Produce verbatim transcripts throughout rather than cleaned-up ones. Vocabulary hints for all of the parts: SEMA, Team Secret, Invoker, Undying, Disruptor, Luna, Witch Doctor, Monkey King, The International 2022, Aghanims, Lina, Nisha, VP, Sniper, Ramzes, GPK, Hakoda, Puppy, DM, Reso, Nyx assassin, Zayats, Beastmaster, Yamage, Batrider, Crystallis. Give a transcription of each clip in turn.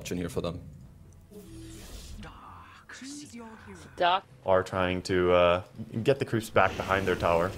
option here for them. Doc are trying to uh, get the creeps back behind their tower.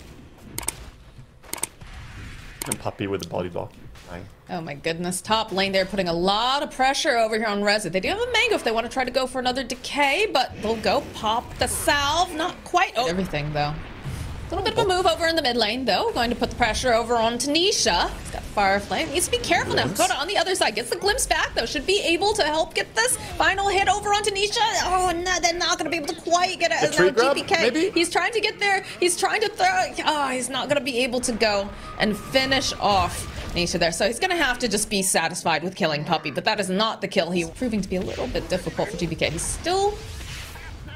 And Puppy with the body block. Dying. Oh my goodness. Top lane, they're putting a lot of pressure over here on Reza. They do have a mango if they want to try to go for another decay, but they'll go pop the salve. Not quite oh. everything, though. A little bit of a move over in the mid lane, though. Going to put the pressure over on Nisha. He's got Fire Flame. Needs to be careful glimpse. now. Hakoda on the other side gets the glimpse back, though. Should be able to help get this final hit over on Nisha. Oh, no, they're not going to be able to quite get it. Now G P K. Maybe? He's trying to get there. He's trying to throw. Oh, he's not going to be able to go and finish off Nisha there. So he's going to have to just be satisfied with killing Puppy, but that is not the kill. He's proving to be a little bit difficult for G P K. He still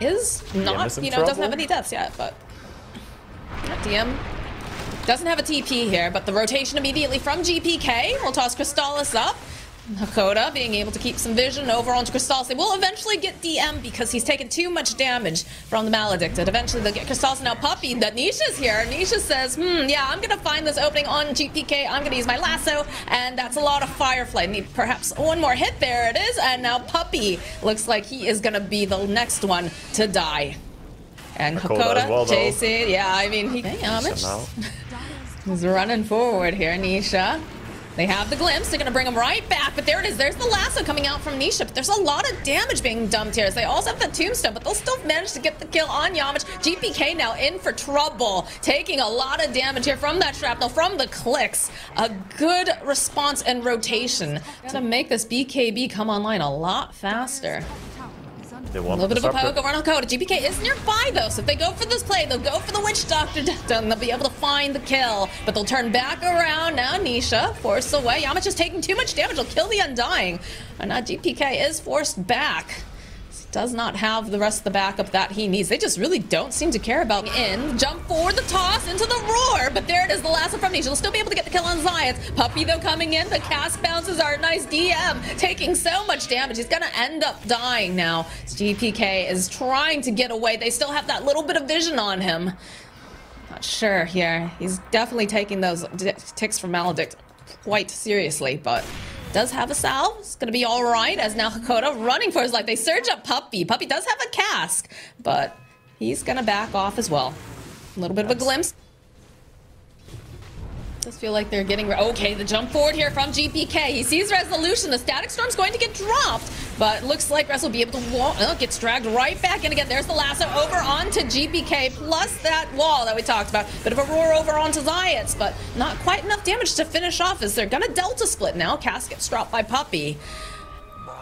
is not, you know, trouble. doesn't have any deaths yet, but. D M doesn't have a T P here, but the rotation immediately from G P K will toss Crystallis up. Hakoda being able to keep some vision over onto Crystallis. They will eventually get D M because he's taken too much damage from the Maledicted. Eventually they'll get Crystallis. Now Puppy, that Nisha's here. Nisha says, hmm, yeah, I'm going to find this opening on G P K. I'm going to use my lasso, and that's a lot of Firefly. Need perhaps one more hit. There it is, and now Puppy looks like he is going to be the next one to die. And Hakoda, well, J C, yeah, I mean, he, hey, Yamage, he's running forward here, Nisha. They have the glimpse, they're gonna bring him right back, but there it is, there's the lasso coming out from Nisha, but there's a lot of damage being dumped here. So they also have the tombstone, but they'll still manage to get the kill on Yamage. G P K now in for trouble, taking a lot of damage here from that shrapnel, from the clicks. A good response and rotation to make this B K B come online a lot faster. A little bit of a poke over on Hakoda. G P K is nearby, though, so if they go for this play, they'll go for the Witch Doctor death done. They'll be able to find the kill, but they'll turn back around. Now Nisha forced away. Yamage is taking too much damage. He'll kill the Undying. And now G P K is forced back. Does not have the rest of the backup that he needs. They just really don't seem to care about in. Jump forward, the toss into the roar, but there it is, the lasso from Nisha. They'll still be able to get the kill on Zayats. Puppy, though, coming in. The cast bounces are nice. D M taking so much damage. He's gonna end up dying now. G P K is trying to get away. They still have that little bit of vision on him. Not sure here. He's definitely taking those ticks from Maledict quite seriously, but does have a salve. It's gonna be all right, as now Hakoda running for his life. They surge up Puppy. Puppy does have a cask, but he's gonna back off as well. A little bit of a glimpse. Does feel like they're getting, okay, the jump forward here from G P K. He sees resolution. The static storm's going to get dropped, but looks like Rez will be able to walk. Oh, gets dragged right back in again. There's the lasso over onto G P K, plus that wall that we talked about. Bit of a roar over onto Zayats, but not quite enough damage to finish off as they're gonna delta split now. Cask gets dropped by Puppy.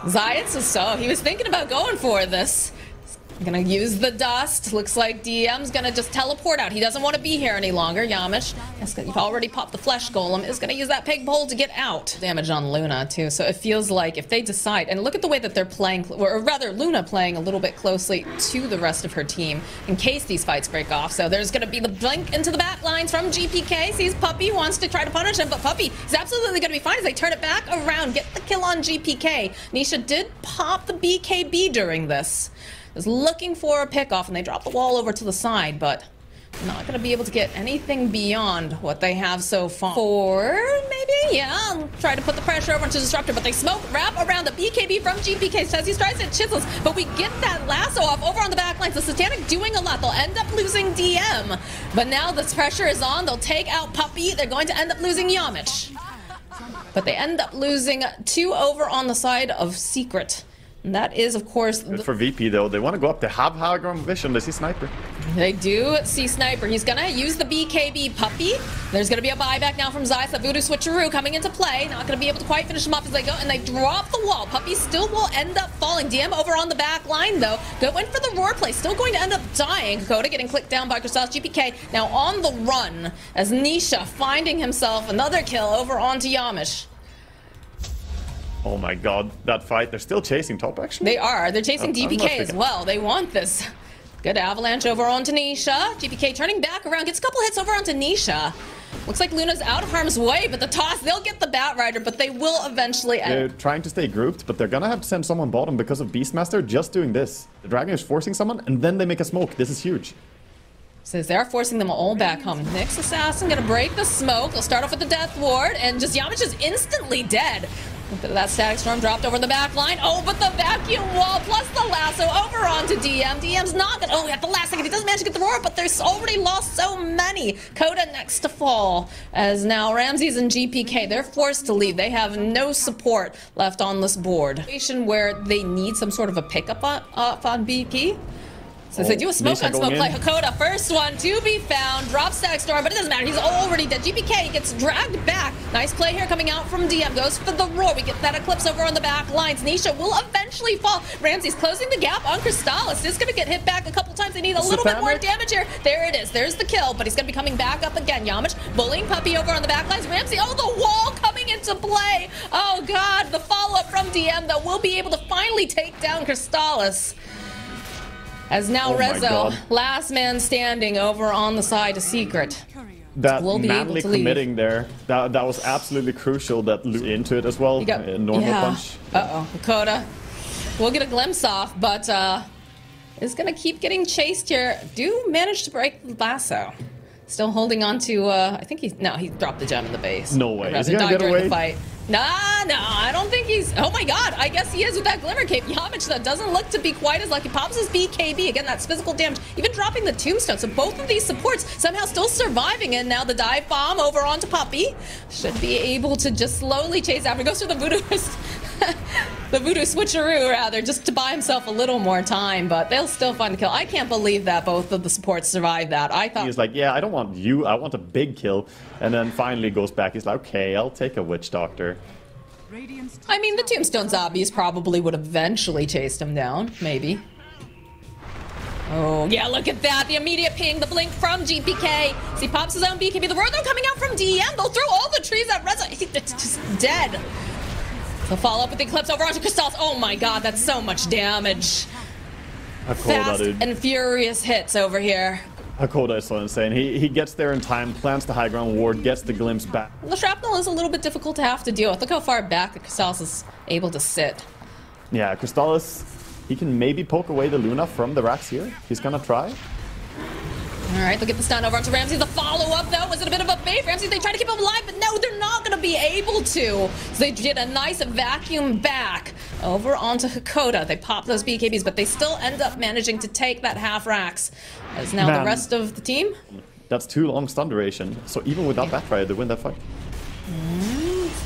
Zayats is so, he was thinking about going for this. Gonna use the dust. Looks like D M's gonna just teleport out. He doesn't want to be here any longer. Yamage, you've already popped the flesh golem, is gonna use that peg pole to get out. Damage on Luna too, so it feels like if they decide, and look at the way that they're playing, or rather Luna playing a little bit closely to the rest of her team in case these fights break off. So there's gonna be the blink into the back lines from G P K. Sees Puppy, wants to try to punish him, but Puppy is absolutely gonna be fine as they turn it back around, get the kill on G P K. Nisha did pop the B K B during this. Is looking for a pickoff, and they drop the wall over to the side, but not gonna be able to get anything beyond what they have so far. Four, maybe? Yeah, I'll try to put the pressure over into Disruptor, but they smoke wrap around the B K B from G P K. Says he tries to chisels, but we get that lasso off over on the back lines. The Satanic doing a lot. They'll end up losing D M, but now this pressure is on. They'll take out Puppy. They're going to end up losing Yamage, but they end up losing two over on the side of Secret. And that is, of course, for V P, though. They want to go up. They have high ground vision. They see Sniper. They do see Sniper. He's going to use the B K B Puppy. There's going to be a buyback now from Zayas. The Voodoo Switcheroo coming into play. Not going to be able to quite finish him off as they go. And they drop the wall. Puppy still will end up falling. D M over on the back line, though. Going for the roar play. Still going to end up dying. Hakoda getting clicked down by Crystallis. G P K now on the run as Nisha finding himself another kill over onto Yamage. Oh my god, that fight. They're still chasing top, actually. They are. They're chasing D P K as well. They want this. Good avalanche over onto Nisha. G P K turning back around. Gets a couple hits over onto Nisha. Looks like Luna's out of harm's way, but the toss, they'll get the Batrider, but they will eventually end. They're trying to stay grouped, but they're gonna have to send someone bottom because of Beastmaster just doing this. The dragon is forcing someone, and then they make a smoke. This is huge. Says they're forcing them all back home. Nyx assassin gonna break the smoke. They'll start off with the death ward, and just Yamage is instantly dead. That static storm dropped over the back line. Oh, but the vacuum wall plus the lasso over onto D M. D M's not gonna, oh, at the last second, he doesn't manage to get the roar, but there's already lost so many. Coda next to fall, as now Ramzes and G P K, they're forced to leave. They have no support left on this board. Situation where they need some sort of a pickup on, uh, on B P. So oh, they do a smoke on smoke play. Hakoda, first one to be found, drops Static Storm, but it doesn't matter, he's already dead. G P K gets dragged back. Nice play here coming out from D M, goes for the roar. We get that Eclipse over on the back lines. Nisha will eventually fall. Ramzes closing the gap on Crystallis. He's gonna get hit back a couple times. They need a it's little bit more damage here. There it is, there's the kill, but he's gonna be coming back up again. Yamage bullying Puppy over on the back lines. Ramzes, oh, the wall coming into play. Oh God, the follow-up from D M that will be able to finally take down Crystallis. As now oh Reso, last man standing over on the side of Secret. That we'll manly committing there, that, that was absolutely crucial that Luna into it as well. Got, uh, normal yeah. punch. Uh-oh, Hakoda. We'll get a glimpse off, but uh, it's going to keep getting chased here. Do manage to break the lasso. Still holding on to, uh, I think he's, no, he dropped the gem in the base. No way. Is he gonna get away? The fight. Nah, no, I don't think he's, oh my God, I guess he is with that Glimmer Cape. Yamich, that doesn't look to be quite as lucky. Pops his B K B, again, that's physical damage. Even dropping the Tombstone, so both of these supports somehow still surviving, and now the dive bomb over onto Poppy. Should be able to just slowly chase after. He goes for the voodoo, the voodoo switcheroo, rather, just to buy himself a little more time, but they'll still find the kill. I can't believe that both of the supports survived that. I thought- He's like, yeah, I don't want you, I want a big kill. And then finally goes back, he's like, okay, I'll take a Witch Doctor. I mean, the Tombstone zombies probably would eventually chase him down, maybe. Oh, yeah, look at that. The immediate ping, the blink from G P K. As he pops his own B K B. The roar, though, coming out from D M. They'll throw all the trees at Reza. It's just dead. They'll follow up with the Eclipse over onto Crystallis. Oh, my God, that's so much damage. Fast and furious hits over here. Hakoda is so insane. He, he gets there in time, plants the high ground ward, gets the glimpse back. The shrapnel is a little bit difficult to have to deal with. Look how far back the Crystallis is able to sit. Yeah, Crystallis, he can maybe poke away the Luna from the racks here. He's gonna try. All right, look at the stun over to Ramzes. The follow-up, though, was it a bit of a bait? Ramzes, they try to keep him alive, but no, they're not going to be able to. So they get a nice vacuum back over onto Hakoda. They pop those B K Bs, but they still end up managing to take that half racks. As now Man, the rest of the team. That's too long stun duration. So even without yeah. Batrider, they win that fight.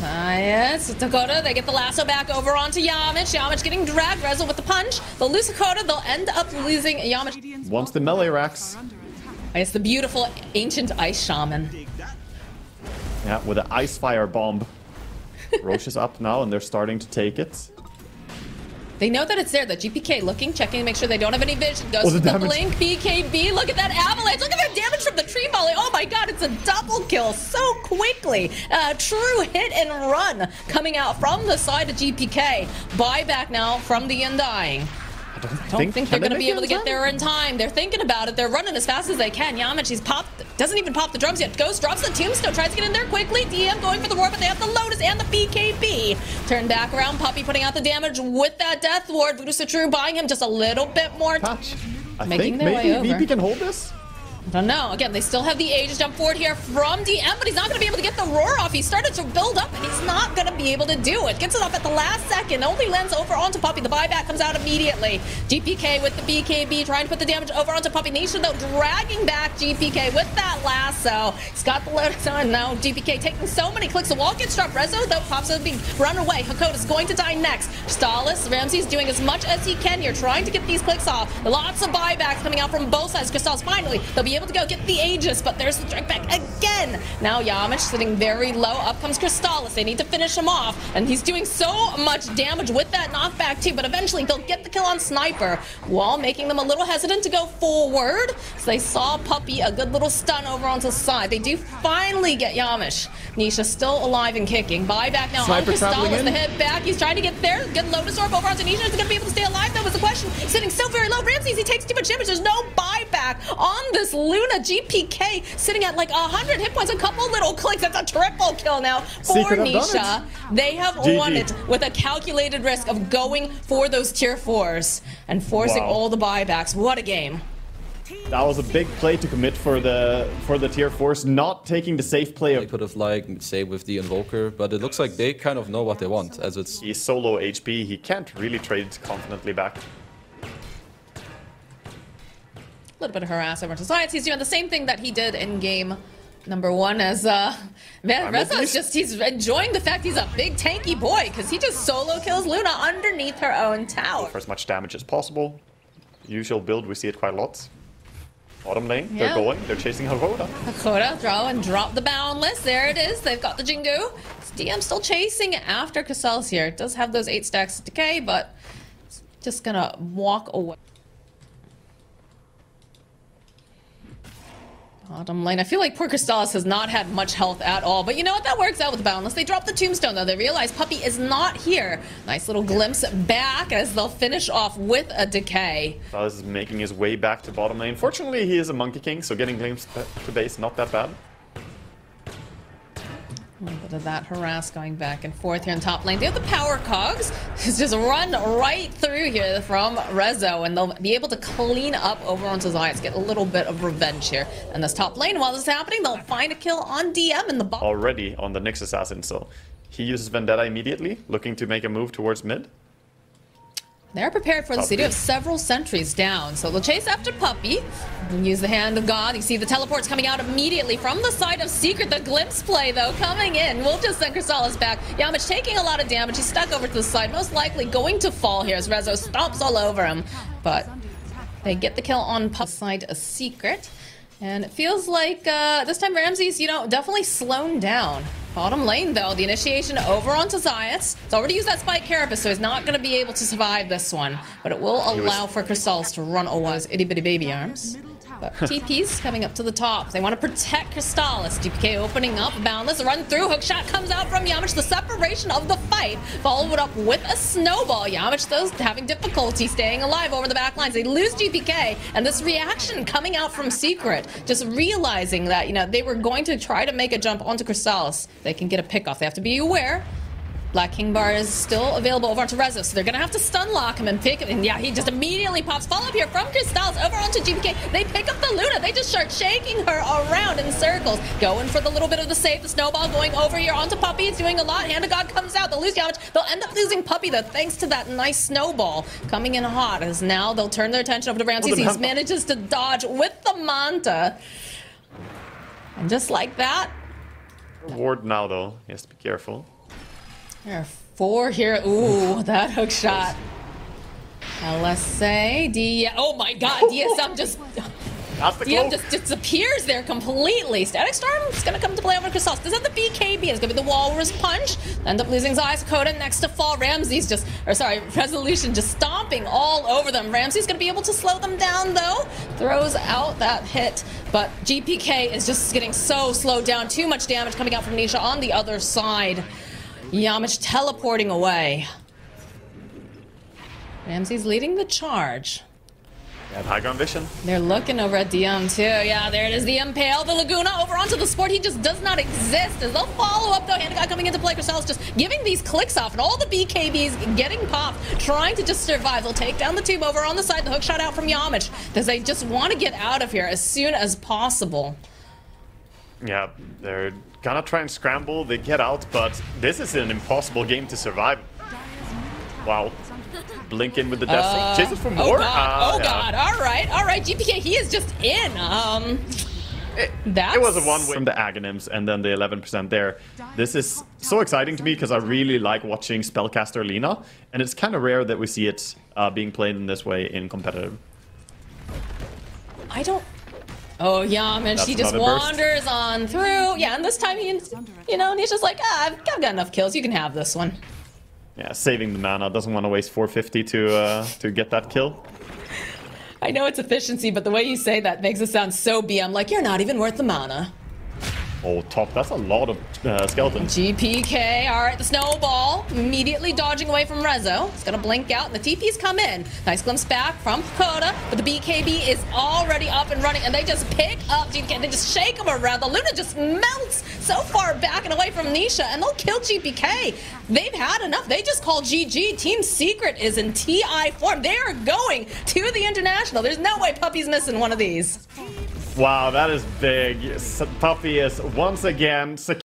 Yes, Hakoda, they get the lasso back over onto Yamich. Yamich getting dragged. Rezo with the punch. They'll lose Hakoda. They'll end up losing Yamich. Once the melee racks. It's the beautiful ancient ice shaman. Yeah, with an ice fire bomb. Roche is up now and they're starting to take it. They know that it's there, the G P K looking, checking to make sure they don't have any vision. Goes oh, the, the blink, B K B, look at that avalanche, look at the damage from the tree volley. Oh my God, it's a double kill so quickly. Uh, true hit and run coming out from the side of G P K. Buyback now from the Undying. I don't, don't think, think they're going to be able to get there in time. They're thinking about it. They're running as fast as they can. Yamachi's popped, doesn't even pop the drums yet. Ghost drops the Tombstone, tries to get in there quickly. D M going for the ward, but they have the Lotus and the B K B. Turn back around, Puppy putting out the damage with that Death Ward. Voodoo Sutru buying him just a little bit more. Touch. I Making think their maybe way over. V P can hold this? I don't know. Again, they still have the Aegis jump forward here from D M, but he's not going to be able to get the roar off. He started to build up, and he's not going to be able to do it. Gets it off at the last second. Only lands over onto Puppy. The buyback comes out immediately. G P K with the B K B trying to put the damage over onto Puppy. Nisha, though, dragging back G P K with that lasso. He's got the load on now. G P K taking so many clicks. The wall gets dropped. Rezo, though, pops up being run away. Hakoda's going to die next. Crystallis, Ramsey's doing as much as he can here, trying to get these clicks off. Lots of buybacks coming out from both sides. Crystallis finally, they'll be able to go get the Aegis, but there's the strike back again. Now Yamich sitting very low. Up comes Crystallis. They need to finish him off, and he's doing so much damage with that knockback too, but eventually they'll get the kill on Sniper. Wall making them a little hesitant to go forward. So they saw Puppy, a good little stun over onto the side. They do finally get Yamich. Nisha still alive and kicking. Buyback now Sniper on Crystallis. The head back. He's trying to get there. Good Lotus Orb over onto Nisha. Is he going to be able to stay alive? That was the question. He's sitting so very low. Ramzes, he takes too much damage. There's no buyback on this Luna. G P K sitting at like one hundred hit points, a couple little clicks. That's a triple kill now for Secret Nisha. They have G G. Won it with a calculated risk of going for those tier fours and forcing wow. all the buybacks. What a game. That was a big play to commit for the for the tier fours, not taking the safe play. They could have like say with the Invoker, but it looks like they kind of know what they want, as it's he's so low H P, he can't really trade confidently back. A little bit of harass over to Zayats. He's doing the same thing that he did in game number one as uh Reso is just he's enjoying the fact he's a big tanky boy because he just solo kills Luna underneath her own tower. For as much damage as possible. Usual build, we see it quite a lot. Bottom lane, yeah. They're going, they're chasing Hakoda. Hakoda, draw and drop the Boundless. There it is, they've got the Jingu. It's D M still chasing after Crystallis here. It does have those eight stacks of decay, but it's just gonna walk away. Bottom lane. I feel like poor Crystallis has not had much health at all, but you know what? That works out with the Boundless. They drop the Tombstone, though. They realize Puppy is not here. Nice little glimpse back as they'll finish off with a Decay. Crystallis is making his way back to bottom lane. Fortunately, he is a Monkey King, so getting glimpse to base, not that bad. A little bit of that harass going back and forth here in top lane. They have the power cogs. It's just run right through here from Reso, and they'll be able to clean up over onto Zayats, get a little bit of revenge here in this top lane. While this is happening, they'll find a kill on D M in the bottom. Already on the Nyx assassin, so he uses Vendetta immediately, looking to make a move towards mid. They're prepared for the city of several sentries down, so they'll chase after Puppy. Use the hand of God. You see the teleports coming out immediately from the side of Secret. The glimpse play, though, coming in. We'll just send Crystallis back. Yamage taking a lot of damage. He's stuck over to the side, most likely going to fall here as Reso stomps all over him. But they get the kill on Puppy side of Secret. And it feels like uh, this time Ramzes, you know, definitely slowed down. Bottom lane, though, the initiation over onto Zayats. He's already used that Spike Carapace, so he's not going to be able to survive this one. But it will allow for Crystallis to run over his itty-bitty baby arms. But T P's coming up to the top. They want to protect Crystallis. G P K opening up, Boundless, a run through. Hookshot comes out from Yamage. The separation of the fight followed up with a snowball. Yamage, though, having difficulty staying alive over the back lines. They lose G P K, and this reaction coming out from Secret, just realizing that, you know, they were going to try to make a jump onto Crystallis. They can get a pick off. They have to be aware. Black King Bar is still available over onto Reso, so they're gonna have to stun lock him and pick him. And yeah, he just immediately pops. Follow up here from Crystallis over onto G P K. They pick up the Luna. They just start shaking her around in circles. Going for the little bit of the save. The snowball going over here onto Puppy. It's doing a lot. Hand of God comes out. They'll lose Yamage. They'll end up losing Puppy, though, thanks to that nice snowball coming in hot. As now they'll turn their attention over to Ramzes. He manages to dodge with the Manta. And just like that. Ward now, though. He has to be careful. There are four here. Ooh, that hook shot. L S A, D M. Oh my God, D S M just. D M just disappears there completely. Static Storm is going to come to play over Crystallis. Does that the B K B? It's going to be the Walrus Punch. End up losing Zayas. Hakoda next to fall. Ramzes just, or sorry, Resolution just stomping all over them. Ramzes going to be able to slow them down, though. Throws out that hit. But G P K is just getting so slowed down. Too much damage coming out from Nisha on the other side. Yamage teleporting away. Ramsey's leading the charge. They have high ground vision. They're looking over at D M too. Yeah, there it is. The Impale, the Laguna over onto the Sport. He just does not exist. As they'll follow up, though. Handicott coming into play. Crystallis just giving these clicks off, and all the B K Bs getting popped, trying to just survive. They'll take down the tube over on the side. The hook shot out from Yamage because they just want to get out of here as soon as possible. Yeah, they're gonna try and scramble. They get out, but this is an impossible game to survive. Wow. Blink in with the death uh, chase it for more. Oh god, uh, oh god. Yeah. All right, all right. G P K, he is just in. Um, that It was a one-way from the Aghanims and then the eleven percent there. This is so exciting to me because I really like watching Spellcaster Lina, and it's kind of rare that we see it uh, being played in this way in competitive. I don't... Oh, Yam, and she just wanders burst. on through. Yeah, and this time, he, you know, Nisha's like, ah, I've, I've got enough kills. You can have this one. Yeah, saving the mana. Doesn't want to waste four fifty to uh, to get that kill. I know it's efficiency, but the way you say that makes it sound so B M. Like, you're not even worth the mana. Oh, top. That's a lot of uh, skeletons. G P K. All right, the snowball immediately dodging away from Reso. It's going to blink out, and the T P's come in. Nice glimpse back from Hakoda, but the B K B is already up and running, and they just pick up G P K. And they just shake him around. The Luna just melts so far back and away from Nisha, and they'll kill G P K. They've had enough. They just call G G. Team Secret is in T I form. They are going to the International. There's no way Puppy's missing one of these. Wow, that is big. Puppy is once again secure.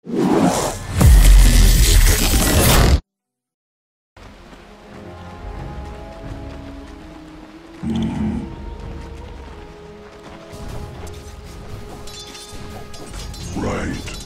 Right.